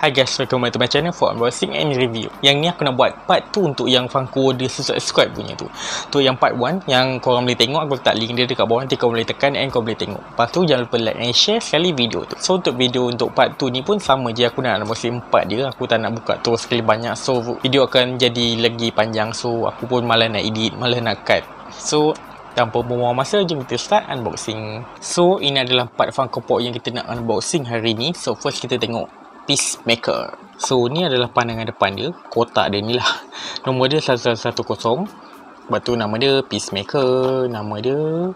Hi guys, welcome back to my channel for unboxing and review. Yang ni aku nak buat part tu untuk yang Funko The Suicide Squad punya tu. Tu yang part 1 yang korang boleh tengok. Aku letak link dia dekat bawah, nanti korang boleh tekan and korang boleh tengok. Lepas tu jangan lupa like and share sekali video tu. So untuk part 2 ni pun sama je, aku nak unboxing part dia. Aku tak nak buka terus sekali banyak, so video akan jadi lagi panjang. So aku pun malas nak edit, malas nak cut. So tanpa buang masa, jom kita start unboxing. So ini adalah part Funko Pop yang kita nak unboxing hari ni. So first kita tengok Peacemaker. So ni adalah pandangan depan dia, kotak dia ni lah. Nombor dia 110. Lepas tu nama dia Peacemaker, nama dia,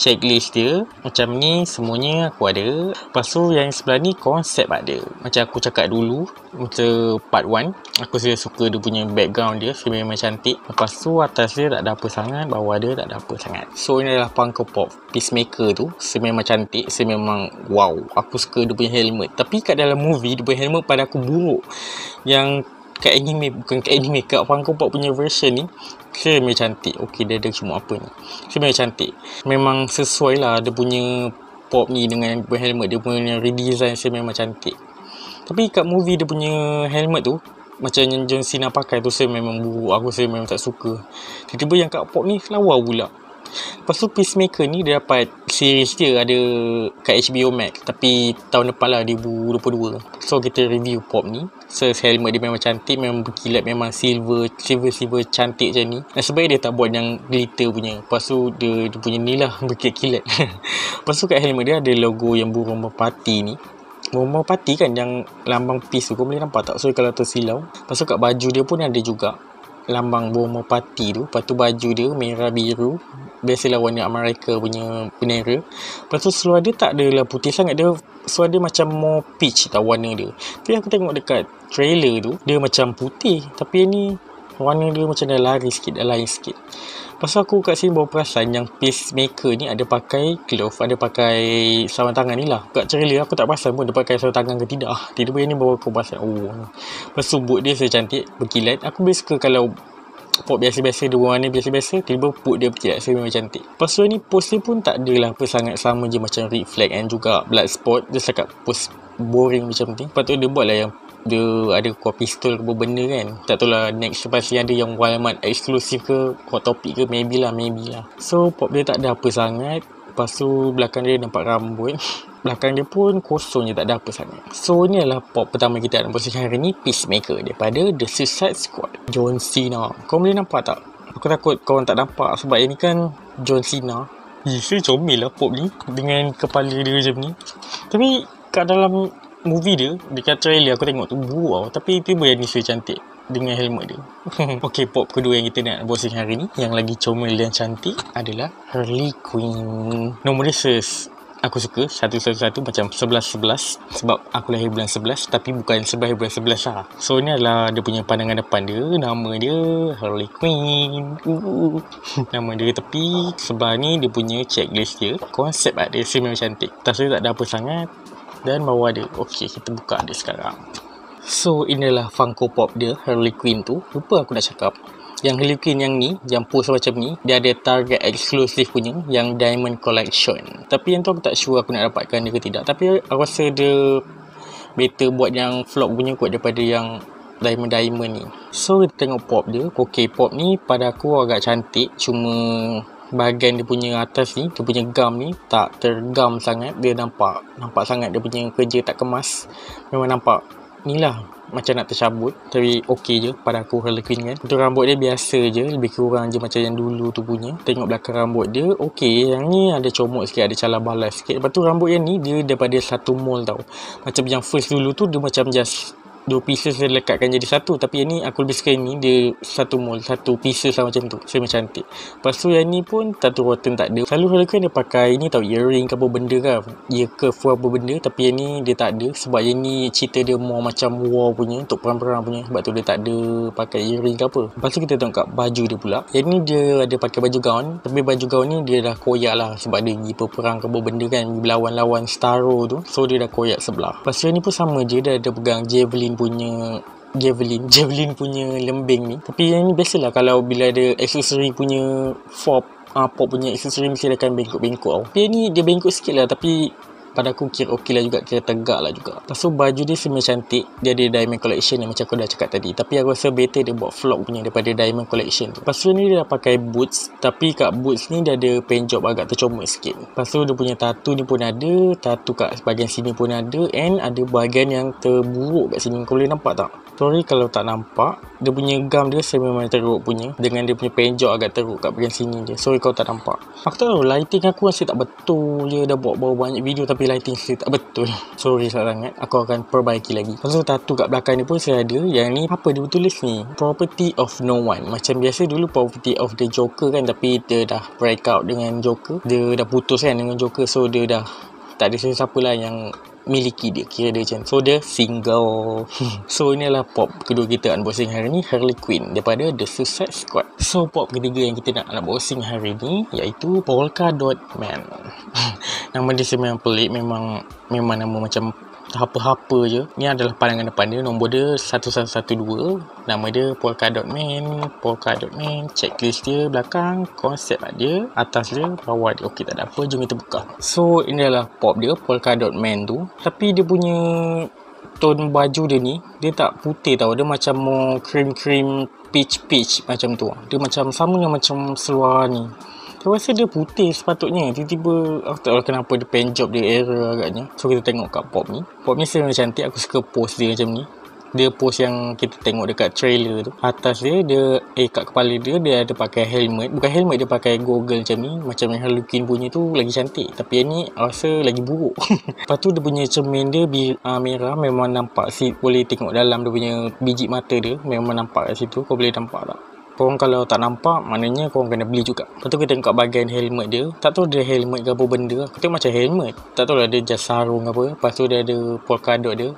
checklist dia. Macam ni semuanya aku ada. Lepas tu yang sebelah ni konsep ada. Macam aku cakap dulu, macam part 1, aku suka dia punya background dia, memang cantik. Lepas tu atas dia tak ada apa sangat, bawah dia tak ada apa sangat. So ini adalah Funko Pop Peacemaker tu. Memang cantik, memang wow. Aku suka dia punya helmet. Tapi kat dalam movie, dia punya helmet pada aku buruk. Yang kat anime, bukan kat anime, kat Funko Pop punya version ni memang cantik. Okey, dia ada cuma apa ni, memang cantik. Memang sesuai lah dia punya pop ni dengan helmet dia punya redesign, memang cantik. Tapi kat movie dia punya helmet tu, macam yang John Cena pakai tu, memang buruk. Aku memang tak suka. Tiba-tiba yang kat pop ni lawa pula. Lepas tu Peacemaker ni dia dapat series dia, ada kat HBO Max. Tapi tahun depan lah, 2022. So kita review pop ni. So helmet dia memang cantik, memang berkilat, memang silver cantik macam ni. Dan sebab dia tak buat yang glitter punya. Lepas tu dia punya ni lah, berkilat-kilat. Lepas tu kat helmet dia ada logo yang burung merpati ni. Burung merpati kan yang lambang peace tu, kau boleh nampak tak? So kalau tersilau. Lepas tu kat baju dia pun ada juga lambang burung merpati tu. Lepas tu baju dia merah biru, biasalah warna Amerika punya bendera. Lepas tu seluar dia tak adalah putih sangat, dia seluar dia macam more peach tau warna dia. Tapi aku tengok dekat trailer tu, dia macam putih, tapi ni warna dia macam dah lari sikit, dah lain sikit. Pasal aku kat sini baru perasan yang Peacemaker ni ada pakai glove, ada pakai sarung tangan ni lah. Kat trailer aku tak perasan pun dia pakai sarung tangan ke tidak. Tiba-tiba yang ni baru aku perasan. Oh, lepas tu boot dia secantik, berkilat. Aku biasa suka kalau pop biasa-biasa, dia warna biasa-biasa, tiba-tiba boot dia berkilat, memang cantik. Lepas tu ni pose dia pun tak adalah apa sangat, sama je macam Red Flag dan juga Blood Spot. Dia setakat pose boring macam ni. Lepas tu dia buat lah yang dia ada kuat pistol ke benda kan. Tak tahu lah next pasti ada yang Walmart eksklusif ke, hot topic ke, maybe lah. So pop dia tak ada apa sangat. Lepas tu belakang dia nampak rambut. Belakang dia pun kosong je, tak ada apa sangat. So ni adalah pop pertama kita nak posting hari ni, Peacemaker daripada The Suicide Squad, John Cena. Kau boleh nampak tak? Aku takut kau tak nampak sebab ini kan John Cena. Saya comel lah pop ni dengan kepala dia macam ni. Tapi kat dalam movie dia, dekat trailer aku tengok tu buruk tau. Tapi tiba yang ni saya cantik dengan helmet dia. Okey, pop kedua yang kita nak unboxing hari ni, yang lagi comel dan cantik adalah Harley Quinn. Nombor dia, aku suka 111, macam 11-11 sebab aku lahir bulan 11, tapi bukan 11 bulan 11 lah. So ni adalah dia punya pandangan depan dia. Nama dia Harley Quinn. Nama dia tepi. Sebelah ni dia punya checklist dia, konsep dia memang cantik. Atas dia tak ada apa sangat dan bawah dia. Okey, kita buka dia sekarang. So inilah Funko Pop dia, Harley Quinn tu. Lupa aku nak cakap, yang Harley Quinn yang ni, yang pose macam ni, dia ada target eksklusif punya, yang Diamond Collection. Tapi yang tu aku tak sure aku nak dapatkan dia ke tidak. Tapi aku rasa dia better buat yang vlog punya kot daripada yang Diamond ni. So kita tengok pop dia. Okey, pop ni pada aku agak cantik, cuma bahagian dia punya atas ni, dia punya gam ni tak tergam sangat. Dia nampak sangat dia punya kerja tak kemas. Memang nampak ni lah macam nak tercabut. Tapi okey je pada aku Harley Quinn kan. Untuk rambut dia biasa je, lebih kurang je macam yang dulu tu punya. Tengok belakang rambut dia, okey. Yang ni ada comot sikit, ada calar balai sikit. Lepas tu rambut yang ni dia daripada satu mold tau. Macam yang first dulu tu dia macam just dua pieces dia lekatkan jadi satu. Tapi yang ni aku lebih suka yang ni, dia satu mold, satu pieces lah macam tu. Memang cantik. Lepas tu yang ni pun tattoo rotten tak ada. Selalu Harley Quinn dia pakai ni tau, earring ke apa benda kan, ear curve apa benda. Tapi yang ni dia tak ada, sebab yang ni cerita dia more macam war punya, untuk perang-perang punya. Sebab tu dia tak ada pakai earring ke apa. Lepas tu kita tengok kat baju dia pula. Yang ni dia ada pakai baju gaun, tapi baju gaun ni dia dah koyak lah, sebab dia pergi perang ke apa benda kan, lawan Starro tu. So dia dah koyak sebelah. Lepas tu yang ni pun sama je, dia ada pegang Javelin punya lembing ni. Tapi yang ni biasalah kalau bila ada aksesori punya pop punya aksesori mesti dia akan bengkok-bengkok tau. Dia ni dia bengkok sikit lah, tapi pada aku kira okey lah juga, kira tegak lah juga. Lepas tu baju dia sebenarnya cantik, dia ada Diamond Collection yang macam aku dah cakap tadi, tapi aku rasa better dia buat vlog punya daripada Diamond Collection tu. Lepas tu ni dia dah pakai boots, tapi kat boots ni dia ada paint job agak tercomot sikit. Lepas tu dia punya tattoo ni pun ada, tattoo kat bahagian sini pun ada, and ada bahagian yang terburuk kat sini, kau boleh nampak tak? Sorry kalau tak nampak, dia punya gam dia memang teruk punya, dengan dia punya paint job agak teruk kat bahagian sini je. Sorry kalau tak nampak. Aku tahu lighting aku masih tak betul je, dah buat banyak video tapi lighting saya tak betul. Sorry sangat, aku akan perbaiki lagi. Lepas tu tattoo kat belakang ni pun saya ada. Yang ni apa dia tulis ni? Property of no one. Macam biasa dulu Property of the Joker kan, tapi dia dah break out dengan Joker. Dia dah putus kan dengan Joker, so dia dah tak ada siapa-siapa lah yang miliki dia, kira dia macam, so dia single. So inilah pop kedua kita unboxing hari ni, Harley Quinn daripada The Suicide Squad. So pop ketiga yang kita nak unboxing hari ni iaitu Polka Dot Man. Nama dia memang pelik, memang nama macam apa-apa je. Ni adalah pandangan depan dia, nombor dia 1112, nama dia Polka Dot Man. Polka Dot Man, checklist dia, belakang konsep dia, atas dia, bawah dia. Okey, tak ada apa, jom kita buka. So inilah pop dia, Polka Dot Man tu, tapi dia punya tone baju dia ni, dia tak putih tau, dia macam more cream peach macam tu. Dia macam sama dengan macam seluar ni. Saya rasa dia putih sepatutnya, tiba-tiba aku tak tahu kenapa dia paint job dia error agaknya. So kita tengok kat pop ni. Pop ni sebenarnya cantik, aku suka pose dia macam ni. Dia pose yang kita tengok dekat trailer tu. Atas dia kat kepala dia ada pakai helmet. Bukan helmet, dia pakai goggle macam ni. Macam yang Harley Quinn punya tu lagi cantik, tapi yang ni rasa lagi buruk. Lepas tu dia punya cermin dia merah, memang nampak. Boleh tengok dalam dia punya biji mata dia, memang nampak kat situ. Kau boleh nampak tak? Korang kalau tak nampak, maknanya korang kena beli juga. Lepas tu kita tengok kat bahagian helmet dia. Tak tahu dia helmet ke apa benda. Kita macam helmet. Tak tahu lah dia just sarung ke apa. Lepas tu dia ada polka dot dia.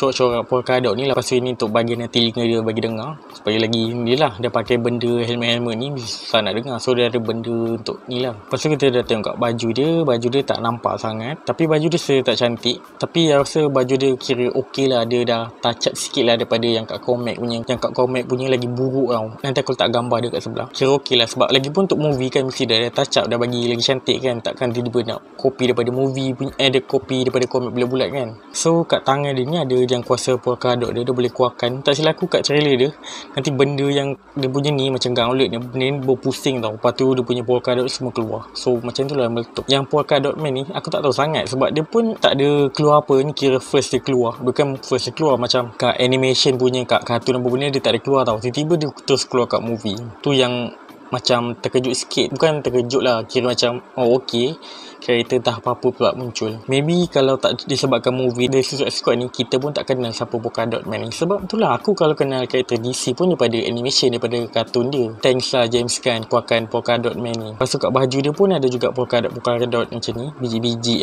Corak-corak polka dot ni. Lepas tu ini untuk bahagian telinga dia bagi dengar. Supaya lagi ni lah. Dia pakai benda helmet-helmet ni susah nak dengar. So dia ada benda untuk ni lah. Lepas tu kita dah tengok kat baju dia. Baju dia tak nampak sangat. Tapi baju dia tak cantik. Tapi saya rasa baju dia kira okey lah. Dia dah touch up sikit lah daripada yang kat comic punya. Yang kat comic punya lagi buruk tau. Nanti aku letak gambar dia kat sebelah. Kira okey lah. Sebab lagi pun untuk movie kan mesti dah touch up. Dah bagi lagi cantik kan. Takkan tiba-tiba nak copy daripada movie punya. Ada copy daripada comic bulat-bulat kan. So kat tangan dia ni ada yang kuasa polka dot dia boleh keluarkan. Tak silap aku kat trailer dia, nanti benda yang dia punya ni macam gauntlet ni, benda ni berpusing tau, lepas tu dia punya polka dot semua keluar. So macam tu lah meletup. Yang Polka Dot Man ni aku tak tahu sangat sebab dia pun tak ada keluar apa. Ni kira first dia keluar. Bukan first dia keluar macam kat animation punya, kat kartun apa benda dia tak ada keluar tau. Tiba-tiba dia terus keluar kat movie. Tu yang macam terkejut sikit. Bukan terkejut lah, kira macam oh okey, karakter tak apa-apa pula muncul. Maybe kalau tak disebabkan movie The Suicide Squad ni, kita pun tak kenal siapa Polka Dot Man ni. Sebab itulah aku kalau kenal karakter DC pun daripada animation, daripada kartun dia. Thanks lah James Gunn keluarkan Polka Dot Man ni. Lepas tu kat baju dia pun ada juga polka dot macam ni, biji-biji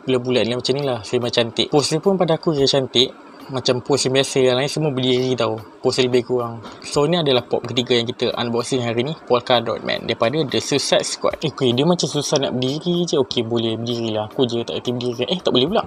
bulat-bulat ni macam ni lah. Memang cantik. Pose dia pun pada aku dia cantik. Macam pose yang biasa, yang lain semua berdiri tau. Pose lebih kurang. So ni adalah pop ketiga yang kita unboxing hari ni, Polka Dot Man daripada The Suicide Squad. Okay, dia macam susah nak berdiri je. Okay, boleh berdiri lah. Aku je tak aktif berdiri. Tak boleh pula.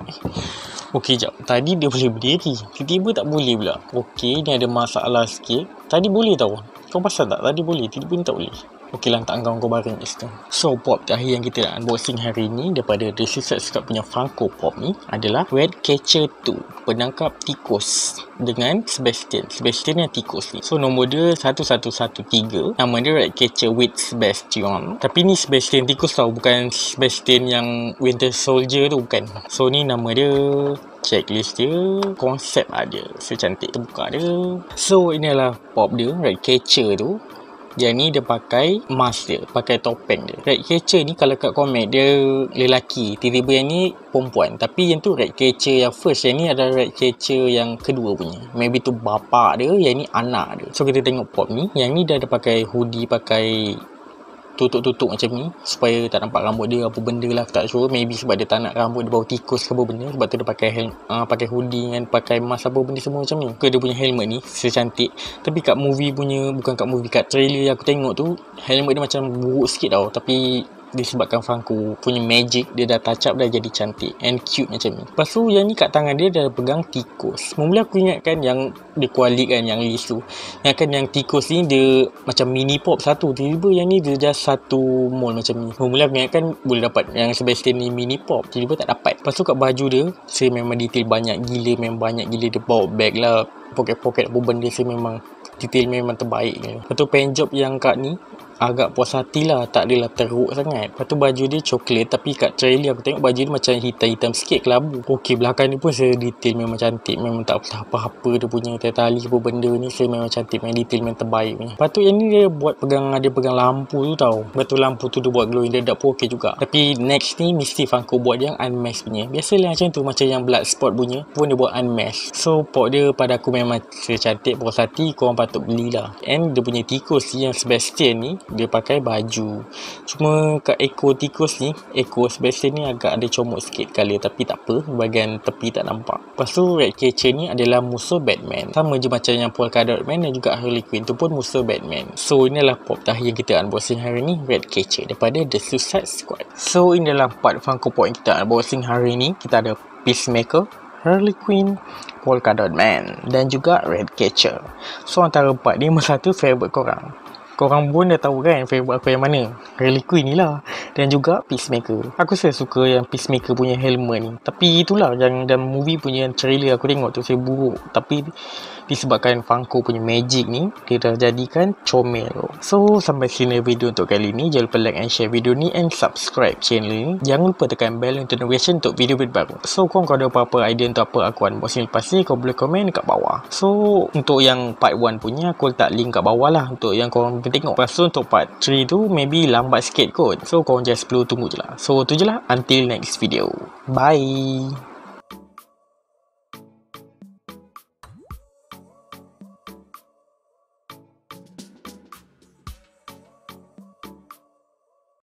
Okay, jap. Tadi dia boleh berdiri, tiba-tiba tak boleh pula. Okay, ni ada masalah sikit. Tadi boleh tau. Kau pasal tak? Tadi boleh, tiba-tiba ni tak boleh. Okey, lantak kau barang kat situ. So pop terakhir yang kita nak unboxing hari ni daripada The Suicide Squad punya Funko Pop ni adalah Ratcatcher 2, penangkap tikus, dengan Sebastian yang tikus ni. So nombor dia 1113. Nama dia Ratcatcher with Sebastian. Tapi ni Sebastian tikus tau, bukan Sebastian yang Winter Soldier tu, bukan. So ni nama dia, checklist dia, konsep ada. So cantik terbuka dia. So inilah pop dia, Ratcatcher tu. Yang ni dia pakai mask dia, pakai topeng dia. Ratcatcher ni kalau kat komik dia lelaki, tiba-tiba yang ni perempuan. Tapi yang tu Ratcatcher yang first, yang ni adalah Ratcatcher yang kedua punya. Maybe tu bapa dia, yang ni anak dia. So kita tengok pop ni, yang ni dia ada pakai hoodie, pakai tutup-tutup macam ni supaya tak nampak rambut dia apa benda lah, aku tak sure. Maybe sebab dia tak nak rambut dia bau tikus ke apa benda, sebab tu dia pakai pakai hoodie dengan pakai mask apa benda semua macam ni. Ke dia punya helmet ni secantik, tapi kat movie punya, bukan kat movie, kat trailer yang aku tengok tu helmet dia macam buruk sikit tau, tapi disebabkan Funko punya magic, dia dah touch up, dah jadi cantik and cute macam ni. Lepas tu yang ni kat tangan dia dah pegang tikus. Mula aku ingatkan yang dia kuali kan, yang lisu. Yang kan yang tikus ni dia macam mini pop satu, tiba-tiba yang ni dia dah satu mold macam ni. Mula aku ingatkan boleh dapat yang Sebastian ni mini pop, tiba-tiba tak dapat. Lepas tu kat baju dia, saya memang detail banyak gila, memang banyak gila. Dia bawa bag lah, poket-poket apa benda, saya memang detail memang terbaik ni. Lepas tu paint job yang kat ni agak puas hati lah, tak adalah teruk sangat. Lepas tu baju dia coklat, tapi kat trailer aku tengok baju dia macam hitam-hitam sikit, kelabu. Okey, belakang ni pun saya detail memang cantik, memang tak usah apa-apa dia punya tali apa benda ni, saya memang cantik, memang detail memang terbaik ni. Lepas tu yang ni dia buat pegang, dia pegang lampu tu tau. Lepas tu lampu tu dia buat glowing, dia tak pun okey juga. Tapi next ni mesti Funko buat yang unmask punya. Biasalah macam tu, macam yang blood spot punya pun dia buat unmask. So pop dia pada aku memang cantik, puas hati, korang patut belilah. And dia punya tikus yang Sebastian ni dia pakai baju. Cuma kat ekor tikus ni, ekor Sebastian ni agak ada comot sikit color, tapi tak apa, bahagian tepi tak nampak. Lepas tu Ratcatcher ni adalah musuh Batman, sama je macam yang Polka Dot Man dan juga Harley Quinn tu pun musuh Batman. So inilah pop tahir yang kita unboxing hari ni, Ratcatcher daripada The Suicide Squad. So inilah part Funko Pop yang kita unboxing hari ni. Kita ada Peacemaker, Harley Quinn, Polka Dot Man dan juga Ratcatcher. So antara part ni mana satu favourite korang? Korang pun dah tahu kan favourite aku yang mana. Harley Quinn ni lah, dan juga Peacemaker. Aku saya suka yang Peacemaker punya helmet ni. Tapi itulah, yang dalam movie punya trailer aku tengok tu saya buruk. Tapi disebabkan Funko punya magic ni, dia dah jadikan comel. So sampai sini video untuk kali ni. Jangan lupa like and share video ni, and subscribe channel ni. Jangan lupa tekan bell notification untuk video baru. So korang kalau ada apa-apa idea untuk apa aku unboxing lepas ni, korang boleh komen dekat bawah. So untuk yang part 1 punya aku letak link kat bawah lah, untuk yang korang tengok. Lepas tu untuk part 3 tu maybe lambat sikit kot, so korang just perlu tunggu je lah. So tu je lah, until next video, bye.